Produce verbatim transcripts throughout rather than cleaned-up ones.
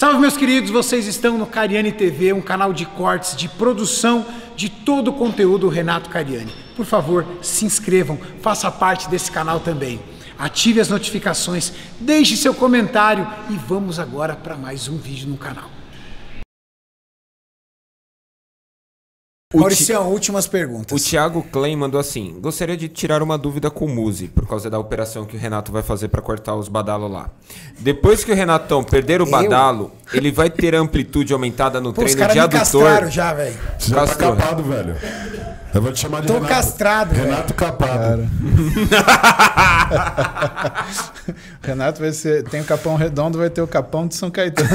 Salve, meus queridos, vocês estão no Cariani T V, um canal de cortes, de produção de todo o conteúdo do Renato Cariani. Por favor, se inscrevam, faça parte desse canal também. Ative as notificações, deixe seu comentário e vamos agora para mais um vídeo no canal. Mauricião, últimas perguntas. O Thiago Klein mandou assim: gostaria de tirar uma dúvida com o Muzi, por causa da operação que o Renato vai fazer para cortar os badalos lá. Depois que o Renatão perder o badalo, eu? ele vai ter amplitude aumentada no Pô, treino de adutor. Os caras me castraram já, velho. Você já tá capado, velho. Eu vou te chamar de Tô Renato. Tô castrado, Renato véio. Capado. Renato vai ser... Tem o Capão Redondo, vai ter o Capão de São Caetano.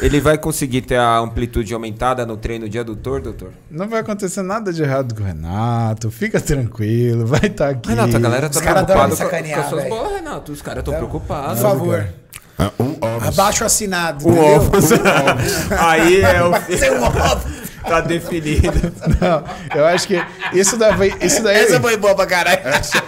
Ele vai conseguir ter a amplitude aumentada no treino de adutor, doutor? Não vai acontecer nada de errado com o Renato. Fica tranquilo, vai estar tá aqui. Renato, a galera tá preocupada com, com as suas bolas, Renato. Os caras estão então, preocupados. Por favor. Ah, um Abaixo assinado. Um ovos. Aí é o... Vai ser um ovo. Tá definido. Não, eu acho que isso daí... Isso daí Essa foi boa pra caralho. Essa,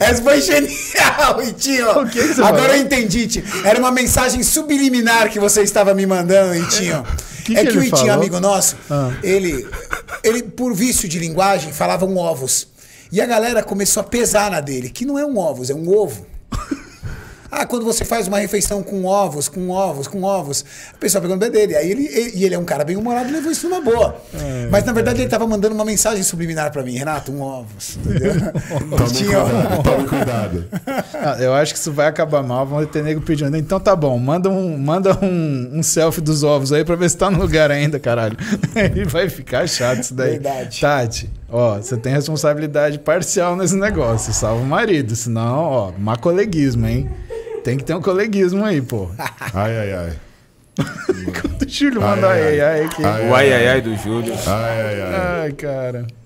Essa foi genial, Itinho. O que que você Agora falou? eu entendi, Tio. Era uma mensagem subliminar que você estava me mandando, Itinho. Que que é que ele o Itinho, amigo nosso, ah. ele, ele, por vício de linguagem, falava um ovos. E a galera começou a pesar na dele, que não é um ovos, é um ovo. Ah, quando você faz uma refeição com ovos, com ovos, com ovos, o pessoal pegou no pé dele. Aí ele, ele, ele é um cara bem humorado e levou isso numa boa. É, Mas na verdade é. ele tava mandando uma mensagem subliminar pra mim. Renato, um ovos. Entendeu? Tome cuidado. Ah, eu acho que isso vai acabar mal. Vão ter nego pedindo. Então tá bom, manda, um, manda um, um selfie dos ovos aí pra ver se tá no lugar ainda, caralho. Ele vai ficar chato isso daí. Verdade. Tati, ó, você tem responsabilidade parcial nesse negócio. Salva o marido. Senão, ó, má coleguismo, hein? Tem que ter um coleguismo aí, pô. Ai, ai, ai. Quando o Júlio ai, manda ai, ai, ai. Ai, que... ai, ai. O ai, ai, ai do Júlio. Ai, ai, ai. Ai, cara.